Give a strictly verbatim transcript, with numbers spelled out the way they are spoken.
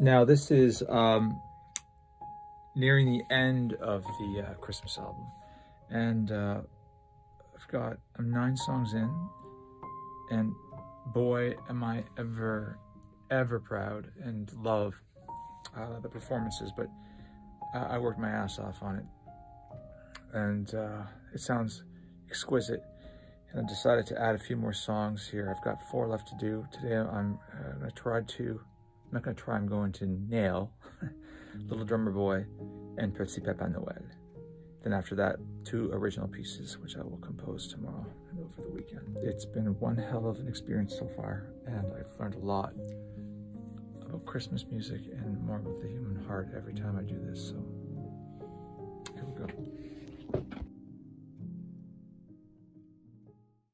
Now this is um, nearing the end of the uh, Christmas album, and uh, I've got I'm nine songs in, and boy am I ever, ever proud and love uh, the performances, but uh, I worked my ass off on it, and uh, it sounds exquisite. And I decided to add a few more songs here. I've got four left to do. Today I'm uh, gonna try to, I'm not gonna try, I'm going to nail Little Drummer Boy and Petit Papa Noël. Then after that, two original pieces, which I will compose tomorrow and over the weekend. It's been one hell of an experience so far, and I've learned a lot about Christmas music and more about the human heart every time I do this, so here we go.